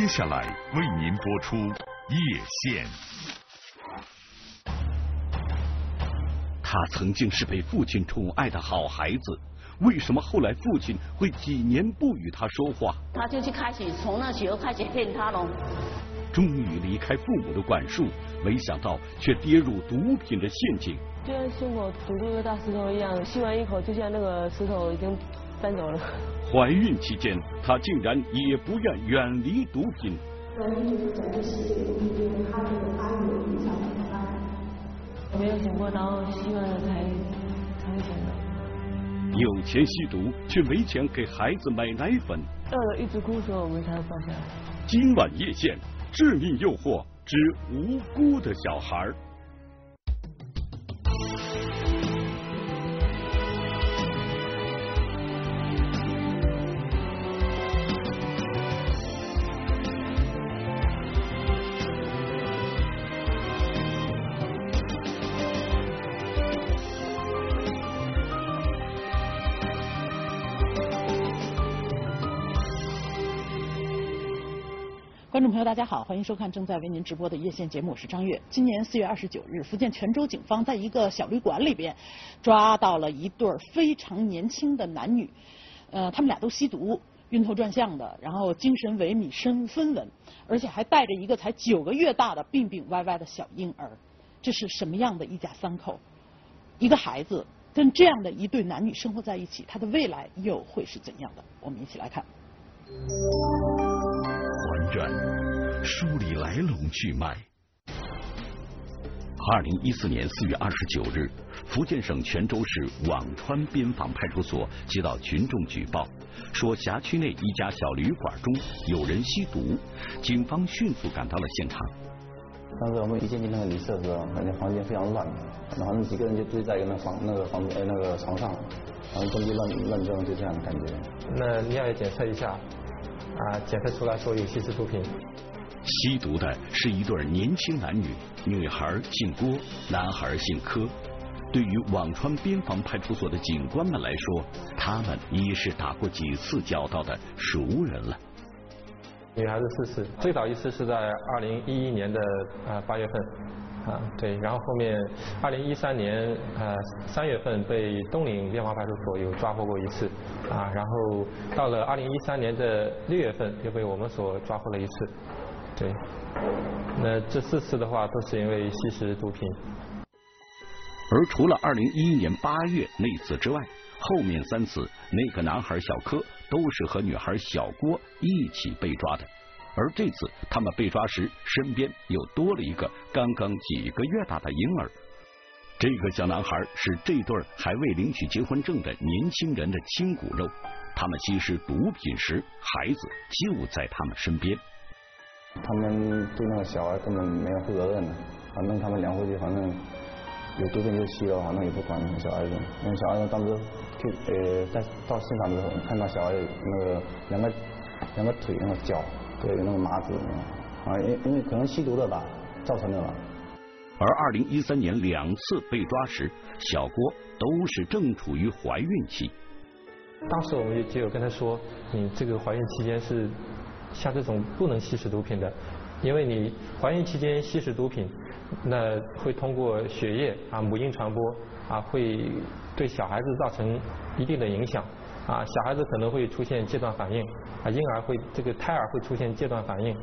接下来为您播出叶县。他曾经是被父亲宠爱的好孩子，为什么后来父亲会几年不与他说话？他就去开始从那时候开始骗他喽。终于离开父母的管束，没想到却跌入毒品的陷阱。就像胸口堵住一个大石头一样，吸完一口就像那个石头已经搬走了。怀孕期间，她竟然也不愿远离毒品。怀孕就是整个世界毒品对她的发展影响很大。我没有想过，然后吸完了才会想到。有钱吸毒，却没钱给孩子买奶粉。饿了一直哭，所以我们才放下来。今晚叶县。致命诱惑之无辜的小孩。观众朋友，大家好，欢迎收看正在为您直播的叶县节目，我是张悦。今年4月29日，福建泉州警方在一个小旅馆里边抓到了一对非常年轻的男女，他们俩都吸毒，晕头转向的，然后精神萎靡，身分文，而且还带着一个才9个月大的病病歪歪的小婴儿。这是什么样的一家三口？一个孩子跟这样的一对男女生活在一起，他的未来又会是怎样的？我们一起来看。环转，梳理来龙去脉。2014年4月29日，福建省泉州市辋川边防派出所接到群众举报，说辖区内一家小旅馆中有人吸毒，警方迅速赶到了现场。当时我们一进去那个旅社的时候，感觉房间非常乱，然后那几个人就堆在一个那个床上，然后东西乱扔，就这样的感觉。那你要检测一下。检测出来说有吸食毒品。吸毒的是一对年轻男女，女孩姓郭，男孩姓柯。对于辋川边防派出所的警官们来说，他们也是打过几次交道的熟人了。女孩子4次，最早一次是在2011年的8月份，对，然后后面2013年3月份被东岭边防派出所有抓获过一次，然后到了2013年的6月份又被我们所抓获了一次，对，那这4次的话都是因为吸食毒品。而除了2011年8月那次之外，后面3次那个男孩小柯都是和女孩小郭一起被抓的。而这次他们被抓时，身边又多了一个刚几个月大的婴儿。这个小男孩是这对还未领取结婚证的年轻人的亲骨肉，他们吸食毒品时，孩子就在他们身边。他们对那个小孩根本没有负责任的，反正他们两夫妻，反正有毒品就吸了，反正也不管小孩子。因为小孩子当时在到现场的时候，看到小孩那个两个腿那个脚。对，那个麻子啊，因为可能吸毒了吧，造成的吧。而2013年2次被抓时，小郭都是正处于怀孕期。当时我们就有跟他说，你这个怀孕期间是像这种不能吸食毒品的，因为你怀孕期间吸食毒品，那会通过血液母婴传播会对小孩子造成一定的影响。小孩子可能会出现戒断反应，婴儿会胎儿会出现戒断反应，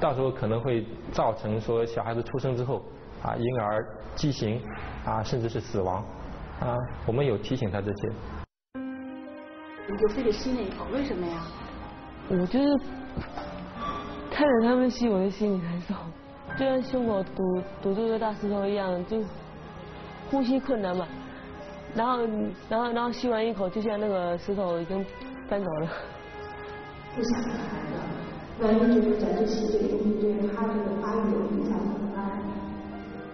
到时候可能会造成说小孩子出生之后婴儿畸形甚至是死亡我们有提醒他这些。你就非得吸那一口，为什么呀？我觉得看着他们吸，我的心里难受，就像胸口堵住一个大石头一样，就呼吸困难嘛。然后吸完一口，就像那个石头已经搬走了。不想孩子，万一就是在这吸这个东西对他这个发育有影响怎么办？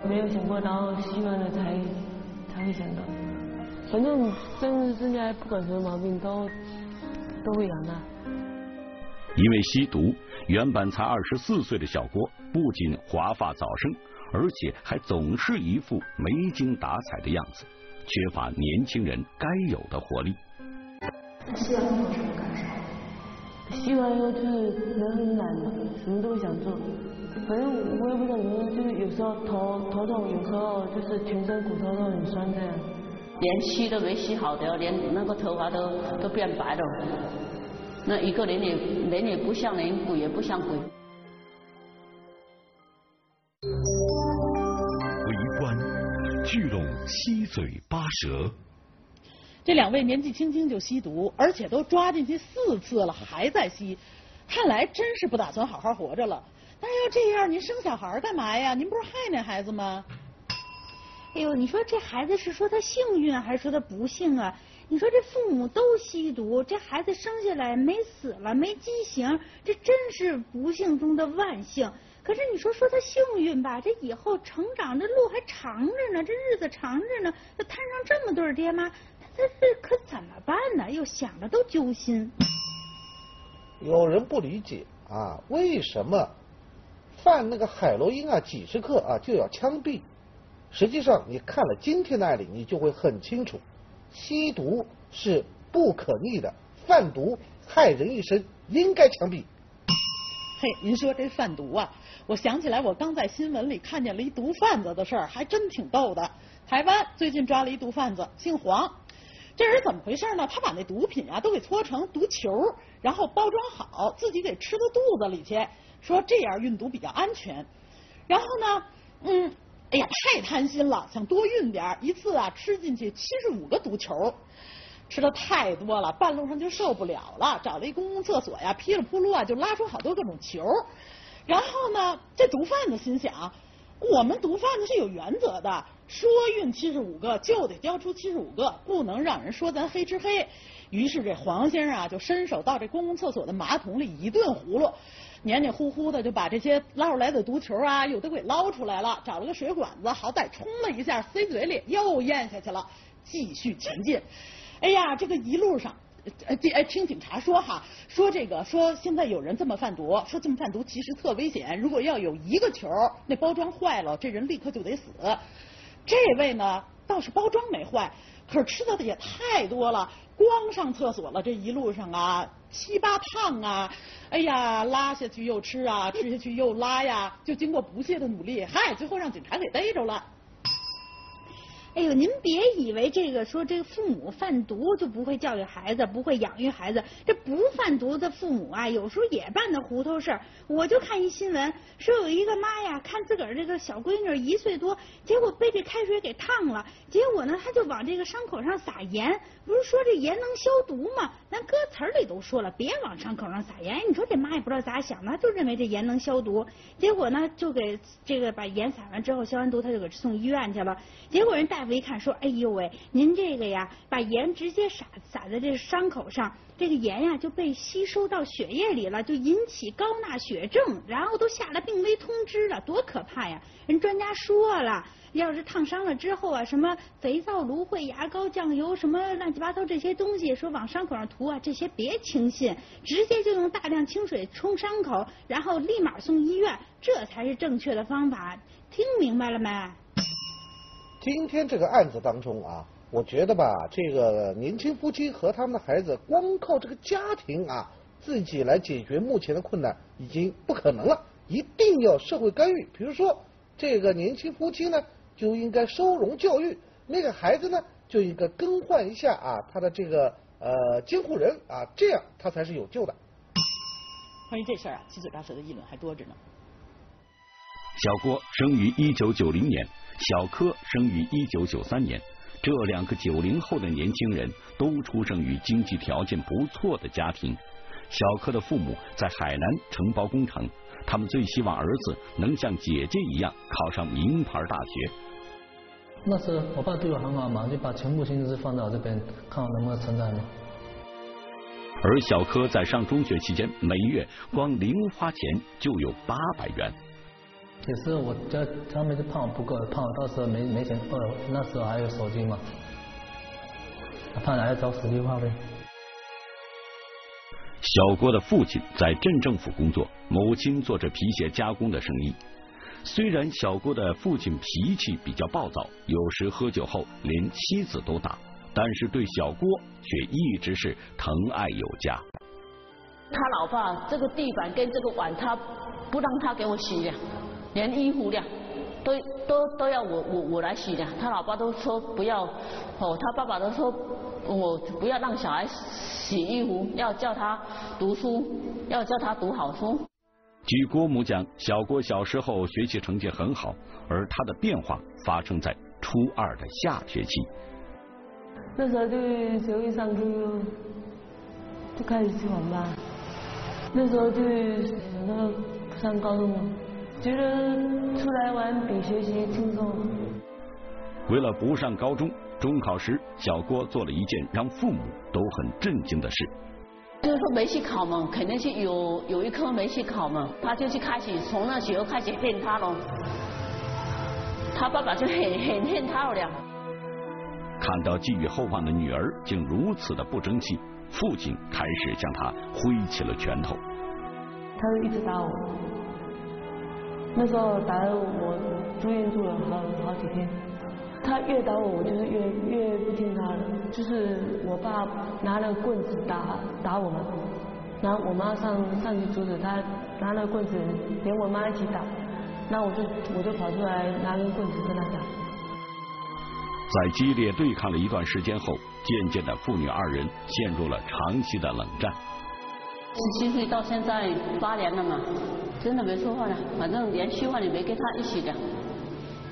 没有想过，然后吸完了才会想到。反正现在不管什么毛病都会养的。因为吸毒，原本才24岁的小郭不仅华发早生，而且还总是一副没精打采的样子。缺乏年轻人该有的活力。希望有什么感受？希望以后就是人很懒嘛，什么都想做。反正我也不知道怎么，就是有时候头痛，有时候就是全身骨头都很酸这样。连气都没吸好的，连那个头发都变白了。那一个人也不像人，鬼也不像鬼。 聚拢吸嘴八舌，这两位年纪轻轻就吸毒，而且都抓进去4次了，还在吸，看来真是不打算好好活着了。但是要这样，您生小孩干嘛呀？您不是害那孩子吗？哎呦，你说这孩子是说他幸运还是说他不幸啊？你说这父母都吸毒，这孩子生下来没死了，没畸形，这真是不幸中的万幸。 可是你说他幸运吧，这以后成长这路还长着呢，这日子长着呢，他摊上这么对爹妈，他可怎么办呢？又想着都揪心。有人不理解啊，为什么犯那个海洛因啊几10克啊就要枪毙？实际上你看了今天的案例，你就会很清楚，吸毒是不可逆的，贩毒害人一生，应该枪毙。 嘿，您说这贩毒啊，我想起来我刚在新闻里看见了一毒贩子的事儿，还真挺逗的。台湾最近抓了一毒贩子，姓黄，这人怎么回事呢？他把那毒品啊都给搓成毒球，然后包装好，自己给吃到肚子里去，说这样运毒比较安全。然后呢，哎呀，太贪心了，想多运点儿，一次啊吃进去75个毒球。 吃的太多了，半路上就受不了了，找了一公共厕所呀，噼里扑噜啊，就拉出好多各种球。然后呢，这毒贩子心想，我们毒贩子是有原则的，说运75个就得交出75个，不能让人说咱黑吃黑。于是这黄先生啊，就伸手到这公共厕所的马桶里一顿葫芦，黏黏糊糊的就把这些捞出来的毒球啊，又都给捞出来了，找了个水管子，好歹冲了一下，塞嘴里又咽下去了，继续前进。 哎呀，这个一路上，听警察说哈，说现在有人这么贩毒，说这么贩毒其实特危险。如果要有1个球那包装坏了，这人立刻就得死。这位呢倒是包装没坏，可是吃的也太多了，光上厕所了，这一路上啊7、8趟啊，哎呀拉下去又吃啊，吃下去又拉呀，就经过不懈的努力，嗨，最后让警察给逮着了。 哎呦，您别以为说这个父母贩毒就不会教育孩子，不会养育孩子。这不贩毒的父母啊，有时候也办的糊涂事儿。我就看一新闻，说有一个妈呀，看自个儿这个小闺女1岁多，结果被这开水给烫了，结果呢，她就往这个伤口上撒盐。不是说这盐能消毒吗？咱歌词里都说了，别往伤口上撒盐。你说这妈也不知道咋想的，就认为这盐能消毒。结果呢，就给这个把盐撒完之后消完毒，她就给送医院去了。结果人大夫 一看说，哎呦喂，您这个呀，把盐直接撒在这伤口上，这个盐呀就被吸收到血液里了，就引起高钠血症，然后都下了病危通知了，多可怕呀！人专家说了，要是烫伤了之后啊，什么肥皂、芦荟、牙膏、酱油，什么乱七八糟这些东西，说往伤口上涂啊，这些别轻信，直接就用大量清水冲伤口，然后立马送医院，这才是正确的方法。听明白了没？ 今天这个案子当中啊，我觉得吧，这个年轻夫妻和他们的孩子，光靠这个家庭啊，自己来解决目前的困难已经不可能了，一定要社会干预。比如说，这个年轻夫妻呢，就应该收容教育；那个孩子呢，就应该更换一下啊，他的这个监护人啊，这样他才是有救的。关于这事儿啊，七嘴八舌的议论还多着呢。小郭生于1990年。 小柯生于1993年，这2个90后的年轻人都出生于经济条件不错的家庭。小柯的父母在海南承包工程，他们最希望儿子能像姐姐一样考上名牌大学。那时我爸对我很好嘛，就把全部心思放到这边，看我能不能成长嘛。而小柯在上中学期间，每月光零花钱就有800元。 也是我家他们就怕我不够，怕我到时候没钱付了，那时候还有手机嘛，怕来找手机话费。小郭的父亲在镇政府工作，母亲做着皮鞋加工的生意。虽然小郭的父亲脾气比较暴躁，有时喝酒后连妻子都打，但是对小郭却一直是疼爱有加。他老爸这个地板跟这个碗，他不让他给我洗的，连衣服的都要我来洗的。他老爸都说不要，哦，他爸爸都说我不要让小孩洗衣服，要叫他读书，要叫他读好书。 据郭母讲，小郭小时候学习成绩很好，而他的变化发生在初二的下学期。那时候就学会上课，就开始去网吧。那时候就想到上高中了，觉得出来玩比学习轻松。为了不上高中，中考时小郭做了一件让父母都很震惊的事。 就是说没去考嘛，肯定是有一科没去考嘛，他就是开始从那时候开始骗他了，他爸爸就很骗他了。看到寄予厚望的女儿竟如此的不争气，父亲开始向他挥起了拳头。他就一直打我，那时候打了我住院住了好几天。 他越打我，我就是越不听他的。就是我爸拿了棍子打我嘛，然后我妈上去阻止他，拿了棍子连我妈一起打，那我就跑出来拿根棍子跟他打。在激烈对抗了一段时间后，渐渐的父女二人陷入了长期的冷战。17岁到现在8年了嘛，真的没说话了，反正连续话也没跟他一起的。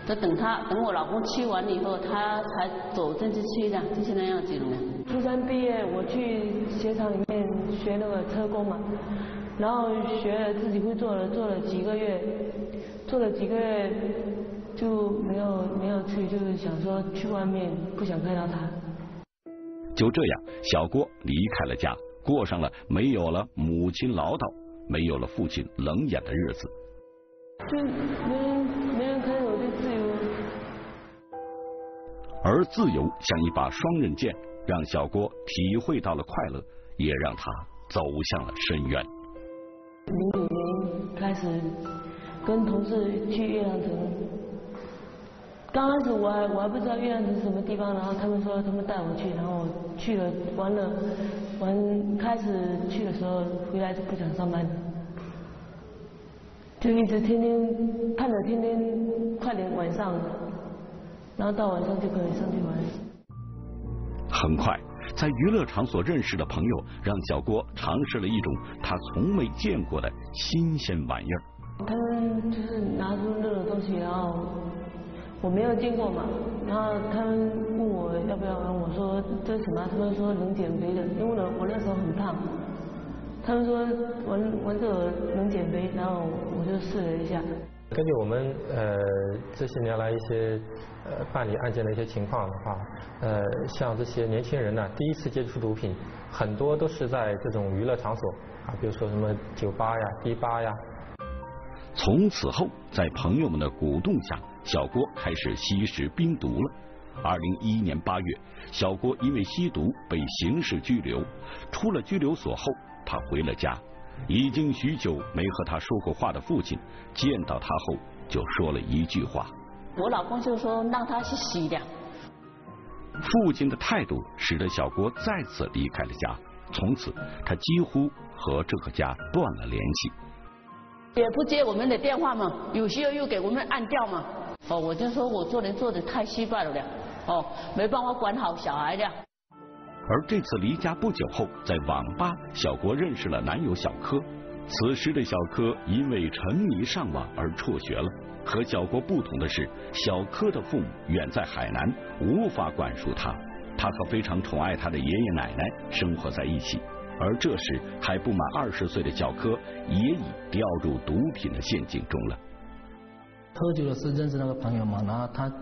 等我老公去完以后，他才走政治去的，就是那样子的。初3毕业，我去鞋厂里面学那个车工嘛，然后学了自己会做了，做了几个月就没有去，就是想说去外面，不想看到他。就这样，小郭离开了家，过上了没有了母亲唠叨，没有了父亲冷眼的日子。就没人看我。 而自由像一把双刃剑，让小郭体会到了快乐，也让他走向了深渊。2005年开始跟同事去月亮城，刚开始我还不知道月亮城是什么地方，然后他们说他们带我去，然后我去了玩了玩，开始去的时候回来就不想上班，就一直天天盼着天天快点晚上。 然后到晚上就可以上去玩。很快，在娱乐场所认识的朋友，让小郭尝试了一种他从没见过的新鲜玩意儿。他们就是拿出那种东西，然后我没有见过嘛，然后他们问我要不要玩，我说这是什么？他们说能减肥的，因为我那时候很胖。他们说玩这个能减肥，然后我就试了一下。 根据我们这些年来一些办理案件的一些情况的话，像这些年轻人呢，第一次接触毒品，很多都是在这种娱乐场所啊，比如说什么酒吧呀、迪吧呀。从此后，在朋友们的鼓动下，小郭开始吸食冰毒了。2011年8月，小郭因为吸毒被刑事拘留，出了拘留所后，他回了家。 已经许久没和他说过话的父亲，见到他后就说了一句话：“我老公就说让他去洗的。”父亲的态度使得小郭再次离开了家，从此他几乎和这个家断了联系。也不接我们的电话嘛，有时候又给我们按掉嘛。哦，我就说我做人太失败了，哦，没办法管好小孩的。 而这次离家不久后，在网吧，小郭认识了男友小柯。此时的小柯因为沉迷上网而辍学了。和小郭不同的是，小柯的父母远在海南，无法管束他。他和非常宠爱他的爷爷奶奶生活在一起。而这时还不满20岁的小柯，也已掉入毒品的陷阱中了。喝酒的是认识那个朋友嘛，然后他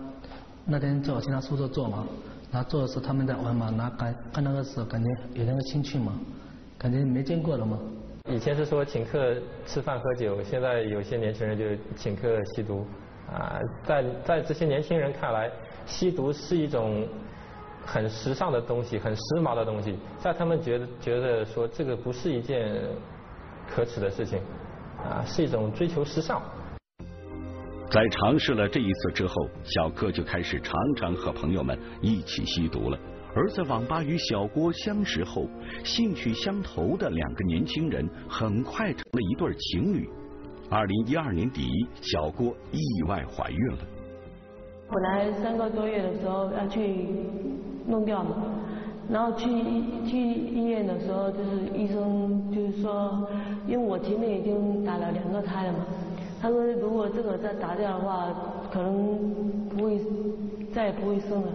那天叫我去他宿舍坐嘛。 他做的时候他们在玩嘛，那看那个时候感觉有那个兴趣嘛，感觉没见过了嘛。以前是说请客吃饭喝酒，现在有些年轻人就请客吸毒啊，在这些年轻人看来，吸毒是一种很时尚的东西，很时髦的东西，在他们觉得说这个不是一件可耻的事情啊，是一种追求时尚。在尝试了这一次之后，小柯就开始常常和朋友们一起吸毒了。而在网吧与小郭相识后，兴趣相投的两个年轻人很快成了一对情侣。2012年底，小郭意外怀孕了。本来3个多月的时候要去弄掉嘛，然后去医院的时候，就是医生就是说，因为我前面已经打了2个胎了嘛，他说如果这个再打掉的话，可能不会再也不会生了。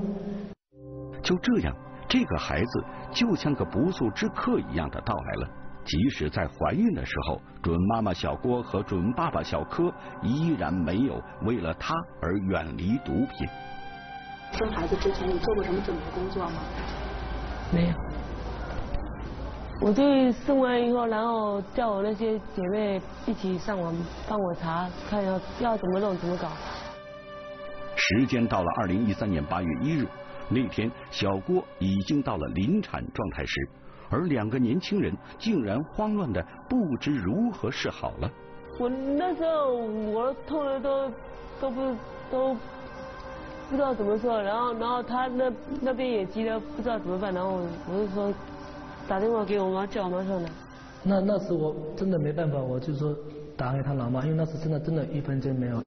就这样，这个孩子就像个不速之客一样的到来了。即使在怀孕的时候，准妈妈小郭和准爸爸小柯依然没有为了他而远离毒品。生孩子之前，你做过什么准备工作吗？没有。我就生完以后，然后叫我那些姐妹一起上网帮我查，看要怎么弄，怎么搞。时间到了2013年8月1日。 那天，小郭已经到了临产状态时，而两个年轻人竟然慌乱的不知如何是好了。我那时候我痛的都不知道怎么说，然后他那边也急得不知道怎么办，然后我就说打电话给我妈，叫我妈上来。那时我真的没办法，我就说打给他老妈，因为那时真的1分钱没有。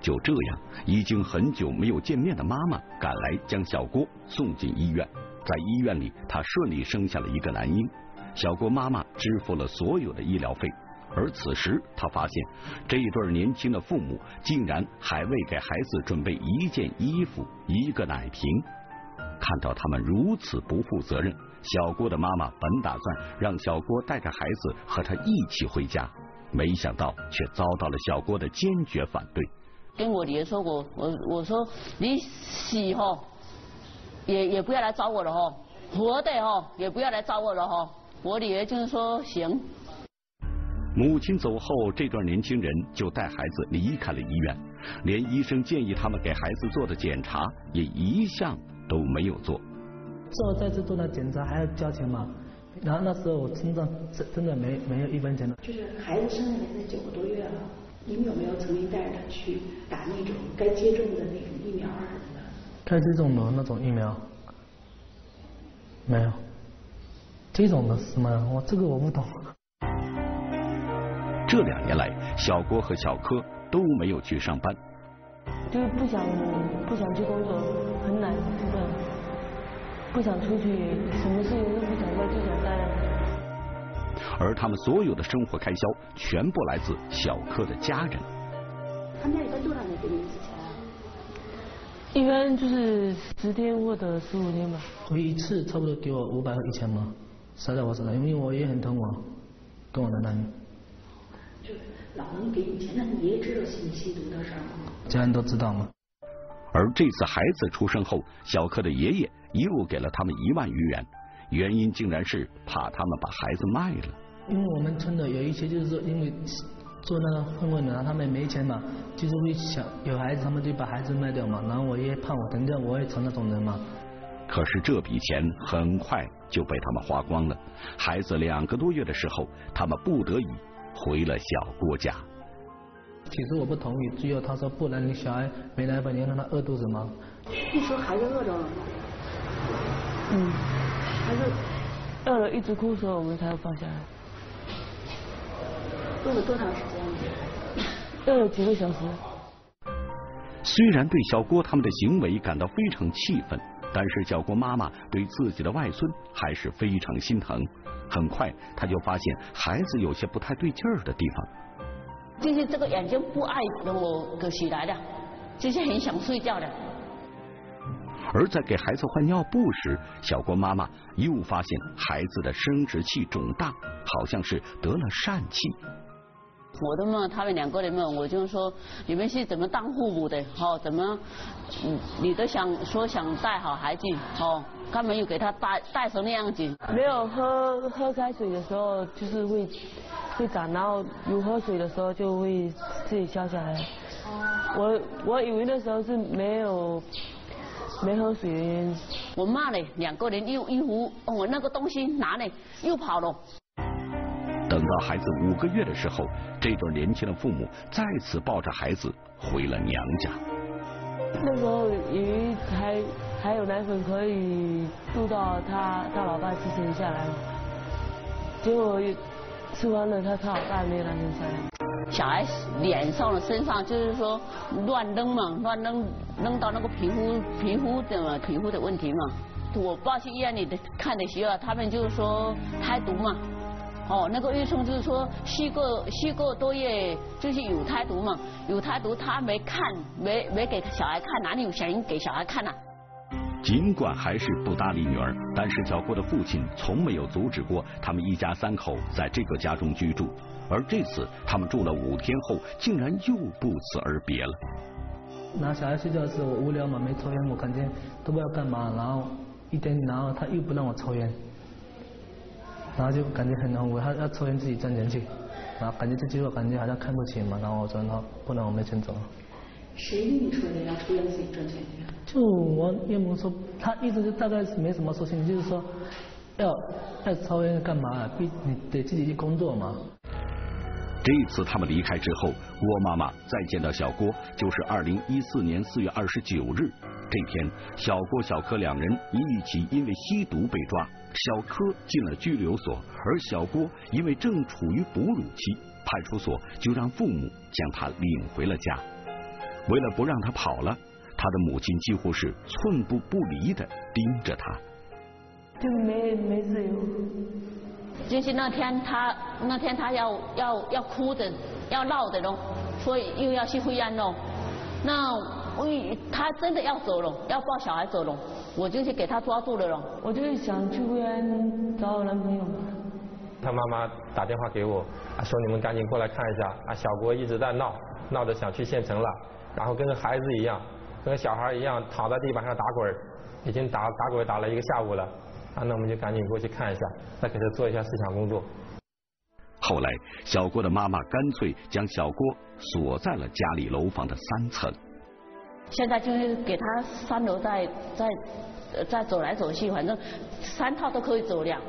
就这样，已经很久没有见面的妈妈赶来，将小郭送进医院。在医院里，她顺利生下了一个男婴。小郭妈妈支付了所有的医疗费，而此时她发现，这对年轻的父母竟然还为给孩子准备1件衣服、1个奶瓶。看到他们如此不负责任，小郭的妈妈本打算让小郭带着孩子和他一起回家，没想到却遭到了小郭的坚决反对。 跟我姐说过，我说你死吼，也不要来找我了吼，活的吼也不要来找我了吼。我姐就是说行。母亲走后，这对年轻人就带孩子离开了医院，连医生建议他们给孩子做的检查也一项都没有做。之后再次做那检查还要交钱吗？然后那时候我真的没有1分钱了。就是孩子生下来才9个多月了。 你们有没有曾经带着他去打那种该接种的那种疫苗啊什么的？该接种的那种疫苗没有，这种的什么？这个我不懂。这2年来，小郭和小柯都没有去上班，就是不想去工作，很懒，真的不想出去，什么事情都不想做，就想待。 而他们所有的生活开销全部来自小柯的家人。他们一般多少年给你们寄钱啊？一般就是10天或者15天吧。回一次差不多给我500和1000嘛，塞在我身上，因为我也很疼我，跟我的男友。就是老能给你钱，那你也知道你吸毒的事儿吗？家人都知道吗？而这次孩子出生后，小柯的爷爷又给了他们1万余元。 原因竟然是怕他们把孩子卖了。因为我们村的有一些就是说，因为做那个混混的，然后他们没钱嘛，就是会想有孩子，他们就把孩子卖掉嘛。然后我也怕我，等下我也成那种人嘛。可是这笔钱很快就被他们花光了。孩子2个多月的时候，他们不得已回了小郭家。其实我不同意，只有他说，不然你小孩没奶粉，你让他饿肚子吗？你说孩子饿着了吗？嗯。 还是饿了一直哭，所以我们才会放下来。饿了多长时间？饿了几个小时。虽然对小郭他们的行为感到非常气愤，但是小郭妈妈对自己的外孙还是非常心疼。很快，她就发现孩子有些不太对劲儿的地方。就是这个眼睛不爱让我给起来的，就是很想睡觉的。 而在给孩子换尿布时，小郭妈妈又发现孩子的生殖器肿大，好像是得了疝气。我都问他们2个人问，我就说你们是怎么当父母的？哦，怎么，你都想带好孩子，哦，他没有给他带成那样子。没有喝开水的时候就是会长，然后有喝水的时候就会自己消下来。我以为那时候是没有。 没喝水，我骂了2个人又一壶，我那个东西拿了又跑了。等等到孩子5个月的时候，这对年轻的父母再次抱着孩子回了娘家。那时候鱼还有奶粉可以渡到他老爸之前下来，结果吃完了他老爸没来生下来。小孩脸上的身上就是说乱扔嘛，乱扔到那个皮肤的问题嘛。我爸去医院里的看的时候，他们就是说胎毒嘛。 哦，那个医生就是说7个多月就是有胎毒嘛，有胎毒他没看，没给小孩看，哪里有钱给小孩看啊？尽管还是不搭理女儿，但是小郭的父亲从没有阻止过他们一家3口在这个家中居住，而这次他们住了5天后，竟然又不辞而别了。拿小孩睡觉的时候，我无聊嘛，没抽烟，我感觉都不知道干嘛，然后然后他又不让我抽烟。 然后就感觉很痛苦，他要抽烟自己赚钱去，然后感觉这机会感觉好像看不起嘛，然后我说那不然我没钱走。谁跟你说的要抽烟自己赚钱去？就我岳母说，他一直就大概没什么说清楚，就是说要抽烟干嘛、啊？你得自己去工作嘛。这一次他们离开之后，郭妈妈再见到小郭就是2014年4月29日。 这天，小郭、小柯两人一起因为吸毒被抓，小柯进了拘留所，而小郭因为正处于哺乳期，派出所就让父母将他领回了家。为了不让他跑了，他的母亲几乎是寸步不离的盯着他，就没自由。就是那天他要哭的，要闹的咯，所以又要去会安咯，那。 他真的要走了，要抱小孩走了，我就去给他抓住了咯。我就是想去慰安找我男朋友。他妈妈打电话给我，说你们赶紧过来看一下，小郭一直在闹，闹着想去县城了，然后跟个孩子一样，跟个小孩一样躺在地板上打滚，已经打滚打了1个下午了，那我们就赶紧过去看一下，再给他做一下思想工作。后来，小郭的妈妈干脆将小郭锁在了家里楼房的3层。 现在就是给他3楼再走来走去，反正3套都可以走了。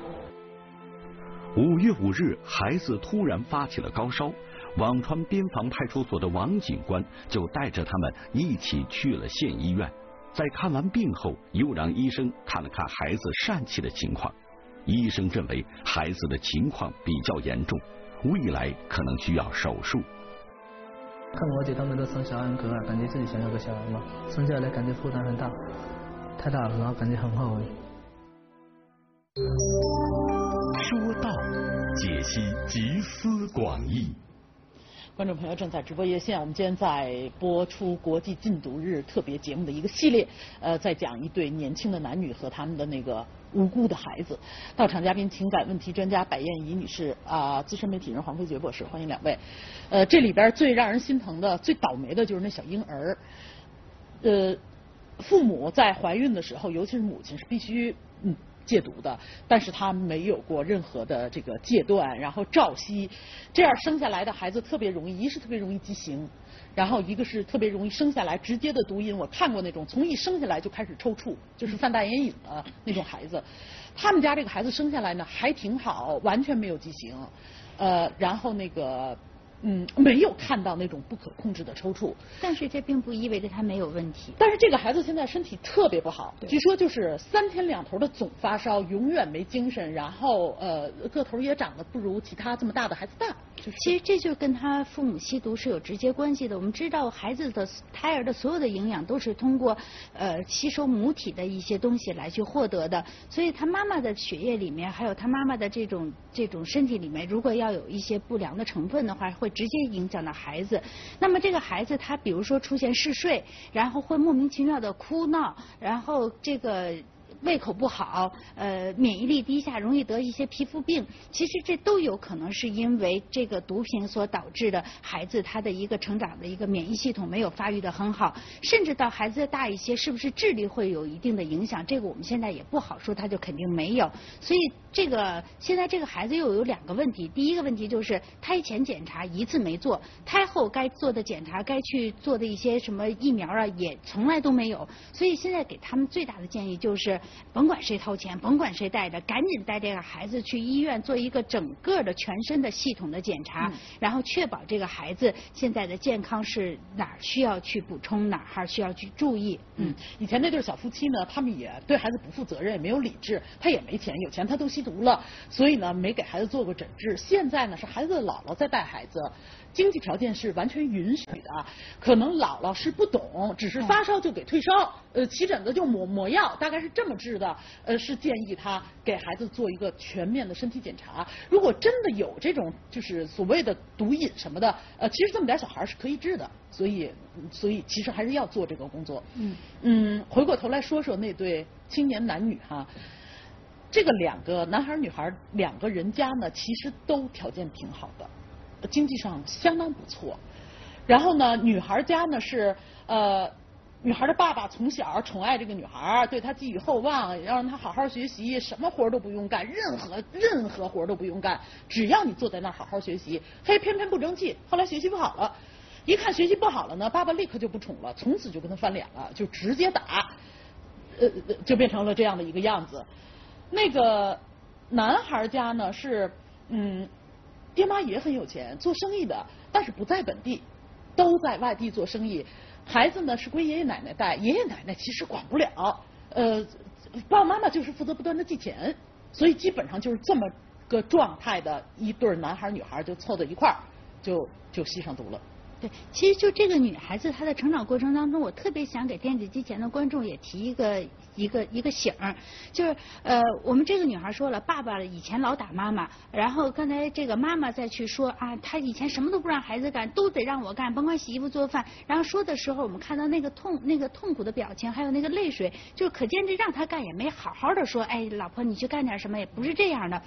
5月5日，孩子突然发起了高烧，辋川边防派出所的王警官就带着他们一起去了县医院。在看完病后，又让医生看了看孩子疝气的情况。医生认为孩子的情况比较严重，未来可能需要手术。 看我姐他们都生小孩很可爱，感觉自己想要个小孩嘛，生下来感觉负担很大，太大了，然后感觉很后悔。说道，解析集思广益。观众朋友正在直播热线，我们今天在播出国际禁毒日特别节目的一个系列，在讲一对年轻的男女和他们的那个。 无辜的孩子，到场嘉宾情感问题专家白燕怡女士啊，资深媒体人黄辉珏博士，欢迎两位。这里边最让人心疼的、最倒霉的就是那小婴儿。父母在怀孕的时候，尤其是母亲是必须戒毒的，但是她没有过任何的这个戒断，然后照吸，这样生下来的孩子特别容易，一是特别容易畸形。 然后一个是特别容易生下来直接的毒瘾，我看过那种从一生下来就开始抽搐，就是犯大烟瘾了那种孩子。他们家这个孩子生下来呢还挺好，完全没有畸形，然后那个没有看到那种不可控制的抽搐。但是这并不意味着他没有问题。但是这个孩子现在身体特别不好，据说就是3天2头的总发烧，永远没精神，然后个头也长得不如其他这么大的孩子大。 其实这就跟他父母吸毒是有直接关系的。我们知道，孩子的胎儿的所有的营养都是通过吸收母体的一些东西来去获得的。所以他妈妈的血液里面，还有他妈妈的这种身体里面，如果要有一些不良的成分的话，会直接影响到孩子。那么这个孩子他比如说出现嗜睡，然后会莫名其妙的哭闹，然后这个。 胃口不好，免疫力低下，容易得一些皮肤病。其实这都有可能是因为这个毒品所导致的孩子他的一个成长的一个免疫系统没有发育得很好，甚至到孩子大一些，是不是智力会有一定的影响？这个我们现在也不好说，他就肯定没有。所以这个现在这个孩子又有2个问题，第一个问题就是胎前检查1次没做，胎后该做的检查、该去做的一些什么疫苗啊，也从来都没有。所以现在给他们最大的建议就是。甭管谁掏钱，甭管谁带着，赶紧带这个孩子去医院做一个整个的全身的系统的检查，然后确保这个孩子现在的健康是哪儿需要去补充，哪儿需要去注意。嗯，以前那对小夫妻呢，他们也对孩子不负责任，也没有理智，他也没钱，有钱他都吸毒了，所以呢没给孩子做过诊治。现在呢是孩子的姥姥在带孩子，经济条件是完全允许的，可能姥姥是不懂，只是发烧就给退烧，起疹子就抹药，大概是这么治的。是建议他给孩子做一个全面的身体检查。如果真的有这种就是所谓的毒瘾什么的，其实这么点小孩是可以治的，所以其实还是要做这个工作。回过头来说说那对青年男女哈。这个两个男孩女孩两个人家呢，其实都条件挺好的，经济上相当不错。然后呢，女孩家呢是女孩的爸爸从小宠爱这个女孩，对她寄予厚望，要让她好好学习，什么活都不用干，任何活都不用干，只要你坐在那儿好好学习。她也偏不争气，后来学习不好了，一看学习不好了呢，爸爸立刻就不宠了，从此就跟她翻脸了，就直接打，就变成了这样的一个样子。那个男孩家呢是爹妈也很有钱，做生意的，但是不在本地，都在外地做生意。孩子呢是归爷爷奶奶带，爷爷奶奶其实管不了，爸爸妈妈就是负责不断的寄钱，所以基本上就是这么个状态的一对男孩女孩就凑到一块儿，就吸上毒了。对，其实就这个女孩子她的成长过程当中，我特别想给电视机前的观众也提一个醒儿，就是我们这个女孩说了，爸爸以前老打妈妈，然后刚才这个妈妈再去说啊，她以前什么都不让孩子干，都得让我干，甭管洗衣服做饭。然后说的时候，我们看到那个痛苦的表情，还有那个泪水，就是可见这让她干也没好好的说，哎，老婆你去干点什么，也不是这样的。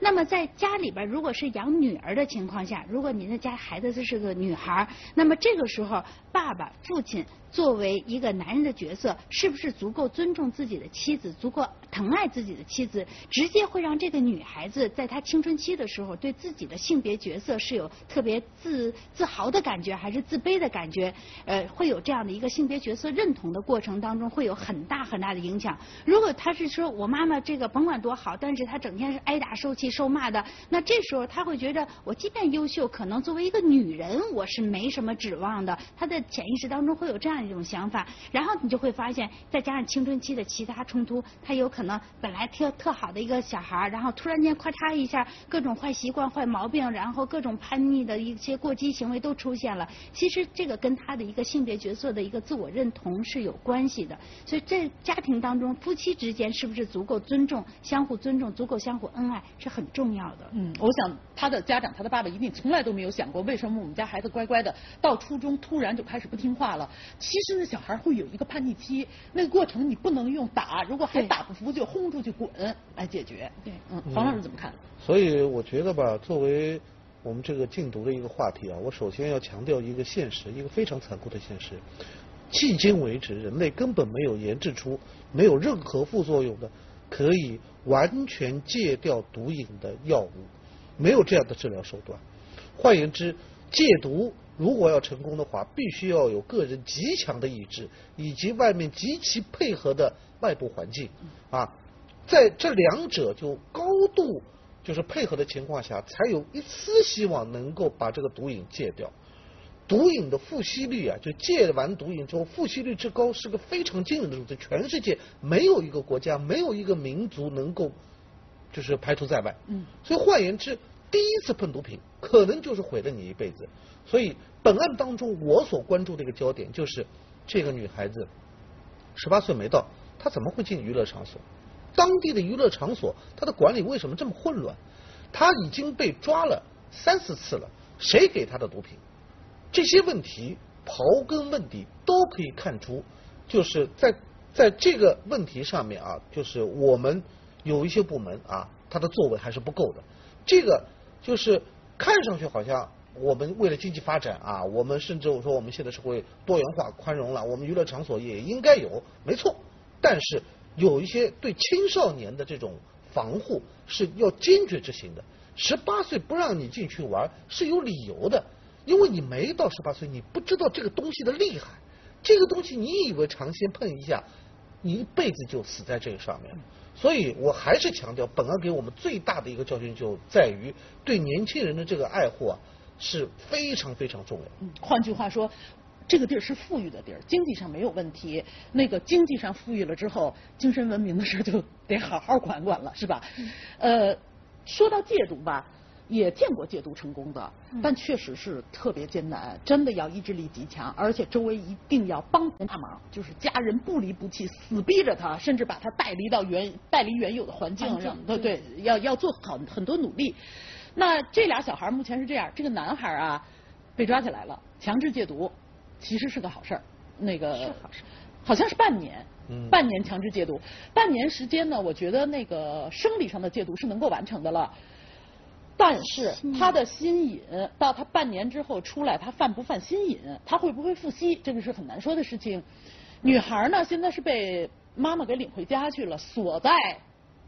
那么在家里边，如果是养女儿的情况下，如果您的家孩子是个女孩，那么这个时候，爸爸、父亲作为一个男人的角色，是不是足够尊重自己的妻子，足够疼爱自己的妻子，直接会让这个女孩子在她青春期的时候，对自己的性别角色是有特别自豪的感觉，还是自卑的感觉？会有这样的一个性别角色认同的过程当中，会有很大的影响。如果她是说我妈妈这个甭管多好，但是她整天是挨打、受气、受骂的，那这时候她会觉得，我即便优秀，可能作为一个女人，我是没什么指望的。她的潜意识当中会有这样一种想法，然后你就会发现，再加上青春期的其他冲突，他有可能本来特好的一个小孩，然后突然间咔嚓一下，各种坏习惯、坏毛病，然后各种叛逆的一些过激行为都出现了。其实这个跟他的一个性别角色的一个自我认同是有关系的。所以在家庭当中，夫妻之间是不是足够尊重、相互尊重、足够相互恩爱是很重要的。我想他的家长、他的爸爸一定从来都没有想过，为什么我们家孩子乖乖的，到初中突然就开始不听话了。其实那小孩会有一个叛逆期，那个过程你不能用打，如果还打不服就轰出去滚来解决。对，黄老师怎么看？所以我觉得吧，作为我们这个禁毒的一个话题啊，我首先要强调一个现实，一个非常残酷的现实。迄今为止，人类根本没有研制出没有任何副作用的可以完全戒掉毒瘾的药物，没有这样的治疗手段。换言之，戒毒如果要成功的话，必须要有个人极强的意志，以及外面极其配合的外部环境啊，在这两者就高度就是配合的情况下，才有一丝希望能够把这个毒瘾戒掉。毒瘾的复吸率啊，就戒完毒瘾之后复吸率之高是个非常惊人的数字，全世界没有一个国家、没有一个民族能够就是排除在外。所以换言之，第一次碰毒品可能就是毁了你一辈子。所以本案当中我所关注的一个焦点就是，这个女孩子18岁没到，她怎么会进娱乐场所？当地的娱乐场所她的管理为什么这么混乱？她已经被抓了3、4次了，谁给她的毒品？这些问题刨根问底都可以看出，就是在这个问题上面啊，就是我们有一些部门啊，她的作为还是不够的。这个就是看上去好像我们为了经济发展啊，我们甚至我说我们现在社会多元化宽容了，我们娱乐场所也应该有，没错。但是有一些对青少年的这种防护是要坚决执行的。18岁不让你进去玩是有理由的，因为你没到18岁，你不知道这个东西的厉害。这个东西你以为尝鲜碰一下，一辈子就死在这个上面。所以我还是强调，本案给我们最大的一个教训就在于对年轻人的这个爱护啊是非常非常重要。换句话说，这个地儿是富裕的地儿，经济上没有问题。那个经济上富裕了之后，精神文明的事就得好好管管了，是吧？说到戒毒吧，也见过戒毒成功的，但确实是特别艰难，真的要意志力极强，而且周围一定要帮大忙，就是家人不离不弃，死逼着他，甚至把他带离原有的环境，对，要做好很多努力。那这俩小孩目前是这样，这个男孩啊被抓起来了，强制戒毒其实是个好事儿，那个是好事，好像是半年。半年强制戒毒，半年时间呢，我觉得那个生理上的戒毒是能够完成的了。但是他的心瘾，到他半年之后出来，他犯不犯心瘾，他会不会复吸，这个是很难说的事情。女孩呢，现在是被妈妈给领回家去了，锁在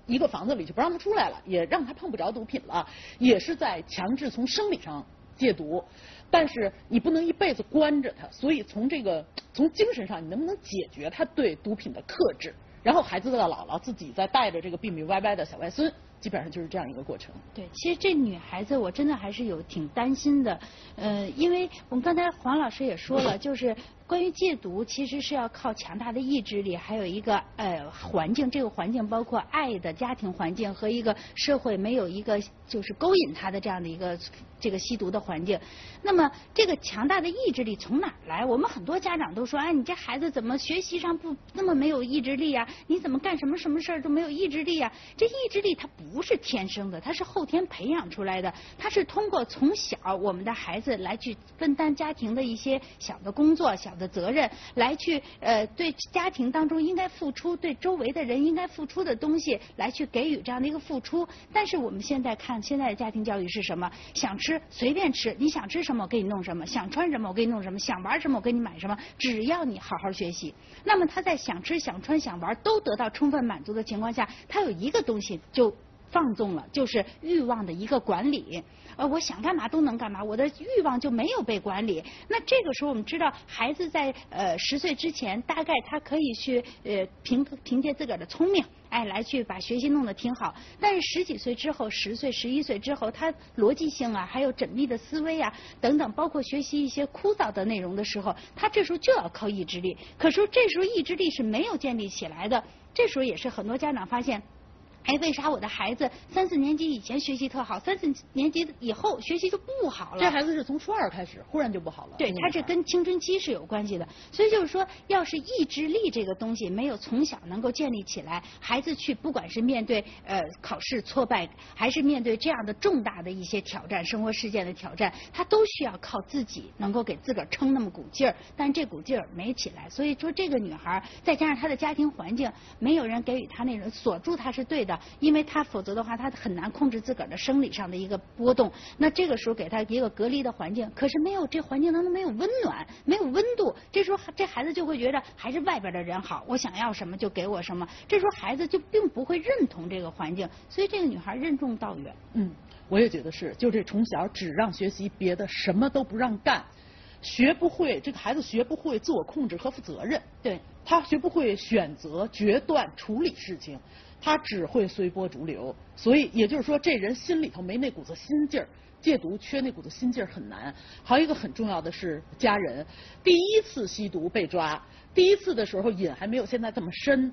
一个房子里，就不让她出来了，也让她碰不着毒品了，也是在强制从生理上戒毒。但是你不能一辈子关着他，所以从精神上，你能不能解决他对毒品的克制？然后孩子到姥姥自己再带着这个病病歪歪的小外孙，基本上就是这样一个过程。对，其实这女孩子我真的还是有挺担心的，因为我们刚才黄老师也说了，就是关于戒毒其实是要靠强大的意志力，还有一个环境，这个环境包括爱的家庭环境和一个社会没有一个就是勾引她的这样的一个这个吸毒的环境。那么这个强大的意志力从哪来？我们很多家长都说，哎，你这孩子怎么学习上不那么没有意志力啊？你怎么干什么事儿都没有意志力啊？这意志力它不是天生的，它是后天培养出来的，它是通过从小我们的孩子来去分担家庭的一些小的工作、小的责任，来去对家庭当中应该付出、对周围的人应该付出的东西来去给予这样的一个付出。但是我们现在看现在的家庭教育是什么？想吃随便吃，你想吃什么我给你弄什么，想穿什么我给你弄什么，想玩什么我给你买什么，只要你好好学习。那么他在想吃、想穿、想玩都得到充分满足的情况下，他有一个东西就放纵了，就是欲望的一个管理。我想干嘛都能干嘛，我的欲望就没有被管理。那这个时候我们知道，孩子在10岁之前，大概他可以去凭借自个儿的聪明，来去把学习弄得挺好。但是十几岁之后，10岁、11岁之后，他逻辑性啊，还有缜密的思维啊等等，包括学习一些枯燥的内容的时候，他这时候就要靠意志力。可是这时候意志力是没有建立起来的，这时候也是很多家长发现，为啥我的孩子3、4年级以前学习特好，3、4年级以后学习就不好了？这孩子是从初二开始忽然就不好了。对，他这跟青春期是有关系的。所以就是说，要是意志力这个东西没有从小能够建立起来，孩子去不管是面对考试挫败，还是面对这样的重大的一些挑战、生活事件的挑战，他都需要靠自己能够给自个儿撑那么股劲儿。但这股劲儿没起来，所以说这个女孩再加上她的家庭环境没有人给予她那种锁住，她是对的。因为他否则的话，他很难控制自个儿的生理上的一个波动。那这个时候给他一个隔离的环境，可是没有，这环境当中没有温暖，没有温度。这时候这孩子就会觉得还是外边的人好，我想要什么就给我什么。这时候孩子就并不会认同这个环境，所以这个女孩任重道远。我也觉得是，就这从小只让学习，别的什么都不让干。学不会，这个孩子学不会自我控制和负责任。对，他学不会选择、决断、处理事情，他只会随波逐流。所以也就是说，这人心里头没那股子心劲儿，戒毒缺那股子心劲儿很难。还有一个很重要的是家人，第一次吸毒被抓，第一次的时候瘾还没有现在这么深，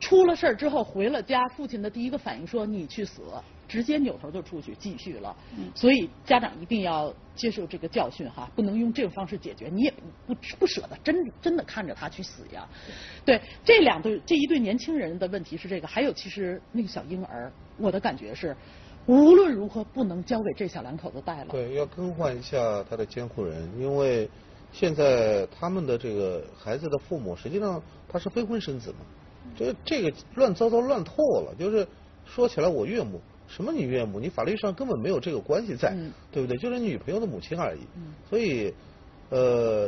出了事儿之后回了家，父亲的第一个反应说你去死，直接扭头就出去继续了。所以家长一定要接受这个教训哈，不能用这种方式解决，你也不舍得真的看着他去死呀。对，这一对年轻人的问题是这个。还有其实那个小婴儿，我的感觉是无论如何不能交给这小两口子带了。对，要更换一下他的监护人，因为现在他们的这个孩子的父母实际上他是非婚生子嘛，这个乱糟糟乱透了。就是说起来我岳母什么，你岳母，你法律上根本没有这个关系在，对不对？就是女朋友的母亲而已。所以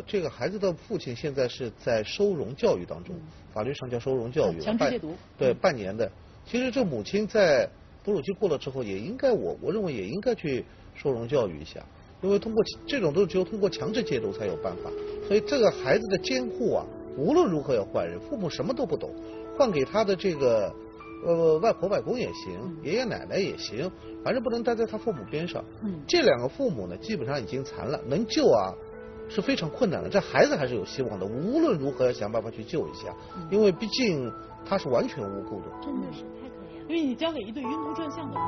这个孩子的父亲现在是在收容教育当中，法律上叫收容教育，强制戒毒。对，半年的。其实这母亲在哺乳期过了之后，也应该我认为也应该去收容教育一下，因为通过这种都只有通过强制戒毒才有办法。所以这个孩子的监护啊，无论如何要换人，父母什么都不懂，换给他的这个外婆外公也行，爷爷奶奶也行，反正不能待在他父母边上。这两个父母呢，基本上已经残了，能救啊是非常困难的。这孩子还是有希望的，无论如何要想办法去救一下，因为毕竟他是完全无辜的。真的是太可怜了，因为你交给一对晕头转向的人。